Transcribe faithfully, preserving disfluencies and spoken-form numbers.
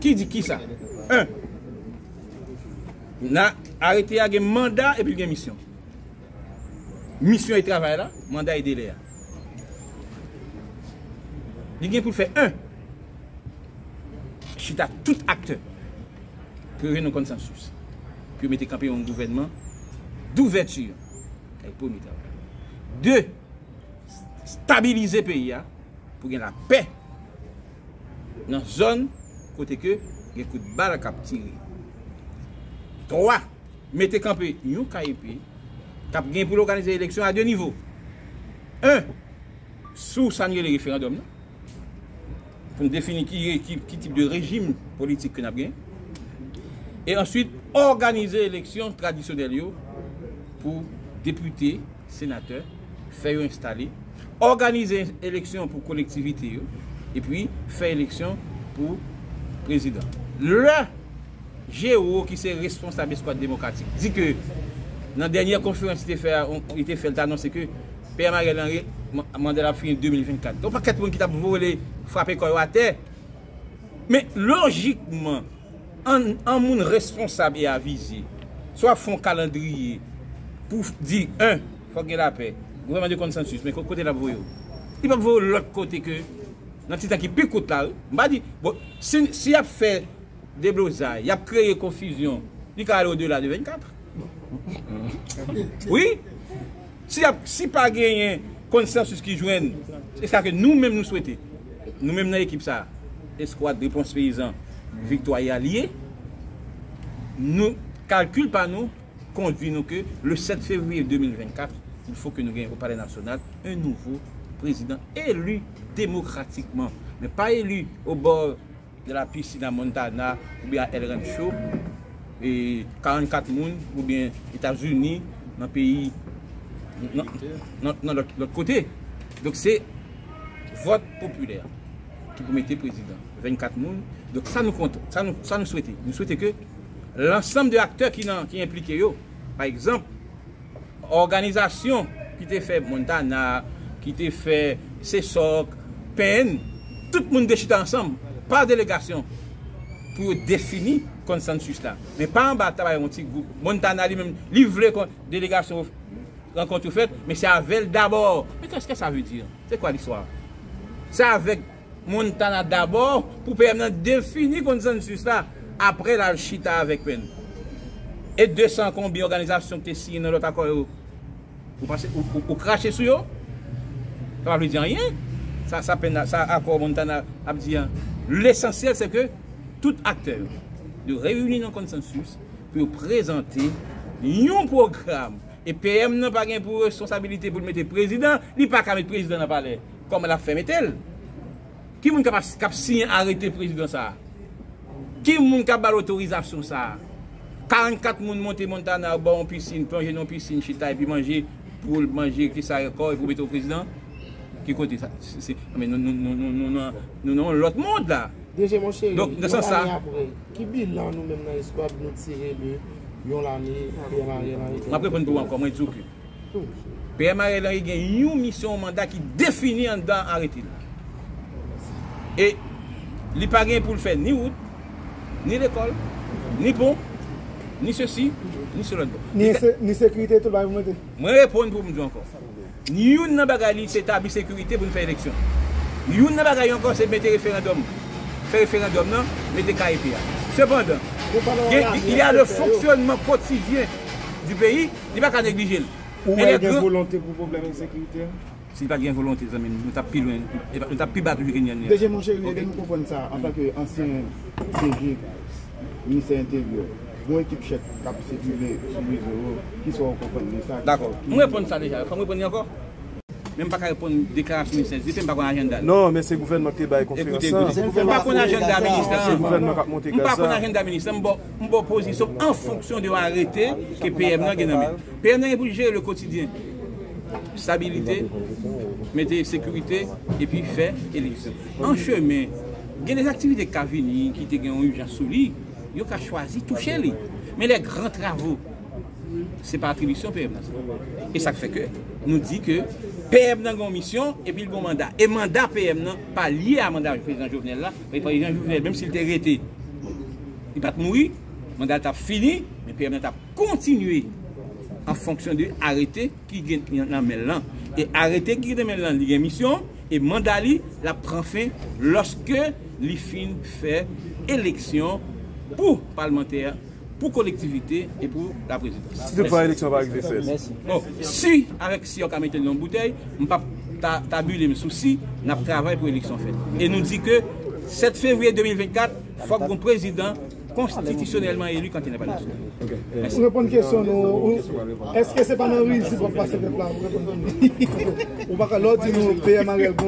Qui dit qui ça? Un. Là, arrêté à un mandat et puis une mission. Mission et travail là, mandat et délai. Il y a pour faire un. Je suis à tout acteur pour réunir un consensus. Pour mettre campé un gouvernement d'ouverture. Deux, stabiliser le pays pour gagner la paix dans la zone côté que les coups de balle cap tiré. Trois, mettez campé un K I P cap gain pour organiser l'élection à deux niveaux. Un, sous annuler le référendum pour définir qui, qui, qui type de régime politique que nous avons. Et ensuite, organiser l'élection traditionnelle pour députés, sénateurs, faire installer, organiser élection pour collectivité et puis faire élection pour président. Le G O qui est responsable de l'escouade démocratique dit que dans la dernière conférence il était fait l'annonce que Pierre Mariel Henry Mandela a fini en deux mille vingt-quatre. Donc pas quatre personnes qui ont voulu frapper quoi à terre. Mais logiquement, un monde responsable et avisé, soit font calendrier pour dire un, faut qu'il y ait la paix, gouvernement de consensus, mais qu'on côté la voie. Il va voir l'autre côté que dans le temps qui pique côté là, on va dire bon, si si a fait des blosailles, il a créé confusion, il va aller au-delà de vingt-quatre. Oui. Si si pas gagné consensus qui joignent, c'est ça que nous-mêmes nous souhaitons. Nous-mêmes dans l'équipe ça, escouade réponse paysan, victoire alliée. Nous calcul par nous conduit nous que le sept février deux mille vingt-quatre, il faut que nous gagnions au Palais national un nouveau président élu démocratiquement, mais pas élu au bord de la piscine à Montana ou bien à El Rancho et quarante-quatre monde ou bien États-Unis dans le pays non, non, non, l'autre côté. Donc c'est vote populaire qui peut mettre président vingt-quatre monde. Donc ça nous compte, ça nous ça nous souhaitons. Nous souhaitons que l'ensemble des acteurs qui sont impliqués, par exemple, organisation qui te fait Montana, qui te fait C E S O C, P N, tout le monde déchire ensemble, par délégation, pour définir le consensus là. Mais pas en bataille, un petit groupe. Montana lui-même, il voulait délégation rencontre faite, mais c'est avec d'abord. Mais qu'est-ce que ça veut dire? C'est quoi l'histoire? C'est avec Montana d'abord pour permettre de définir le consensus là. Après la chita avec peine. Et deux cents combien d'organisations qui signent dans l'autre accord, vous crachez sur eux? Ça ne veut dire rien. Ça, ça, peine, ça accord Montana a dit. L'essentiel, c'est que tout acteur de réunir un consensus pour présenter un programme. Et P M n'a pas pour responsabilité pour mettre président, il n'y a pas qu'à mettre président dans le palais, comme l'a fait Metel. Qui est capable de signer arrêter le président ça? Qui moun ka ba l'autorisation ça? quarante-quatre moun monter Montana, bon piscine, plonger dans piscine, chita et puis manger pour manger qui ça encore et pour mettre au président qui côté ça. Mais non non non non non non non l'autre monde là. Donc dans sens ça qui bilan nous même dans l'espoir nous tirer de yon l'année Pierre Mariel Henry. On va prendre pour encore moi dit que Pierre Mariel Henry gagne une mission mandat qui définit en dedans arrêter. Et il pas gain pour le faire ni route ni l'école, ni pont, ni ceci, ni cela. Ni, sé ni sécurité, tout le monde. Je réponds pour me dire encore. Ni une bagaille, c'est établir sécurité pour faire élection. Ni une bagaille encore, c'est mettre référendum. Faire référendum, non, mettez K I P A. Cependant, il y a le fonctionnement quotidien du pays, il n'y a pas qu'à négliger. Ou il y a une volonté pour problème de sécurité? S'il n'y a pas de volonté, nous sommes plus loin, nous sommes plus bas que nous. Déjà, mon cher, nous comprenons ça en tant qu'ancien C G, ministère intérieur, une équipe chef qui a circulé sur les euros, qui sont en compagnie de ça. D'accord. Nous répondons ça déjà. Vous répondez encore? Même pas qu'à répondre à la déclaration du ministère, même pas qu'on a un agenda. Non, mais c'est le gouvernement qui est conférence. Même pas qu'on a un agenda ministère. C'est le gouvernement qui a monté Gaza. Même pas qu'on a un agenda ministère. Une bonne position en fonction de l'arrêté que P M n'a pas nommé. P M n'a pas géré le quotidien. Stabilité, mettez sécurité et puis faire élection. En chemin, il y a des activités qui viennent, qui ont eu Jean-Souli, ils ont choisi de toucher. Mais les grands travaux, ce n'est pas attribution P M. Et ça fait que nous dit que P M n'a pas de mission et puis le bon mandat. Et le mandat P M n'a pas lié à mandat du président Jovenel là. Le président Jovenel, même s'il était arrêté, il va mourir. Le mandat est fini, mais P M n'a continué en fonction de arrêté qui est dans le là. Et arrêté qui est dans le là, il y a une mission. Et le mandat la prend fin lorsque les fins fait élection pour parlementaire, pour collectivité et pour la présidence. Si tu pas l'élection va arriver, si avec si on a mis le nom de bouteille, on pas tabulé mes soucis, on travaille pour l'élection faite. Et nous dit que sept février deux mille vingt-quatre, il faut que le président constitutionnellement élu quand il n'est pas là. Okay. Merci. Pour répondre à la question, est-ce que ce n'est pas dans le risque pour passer le plan? On va l'autre, nous, P M A.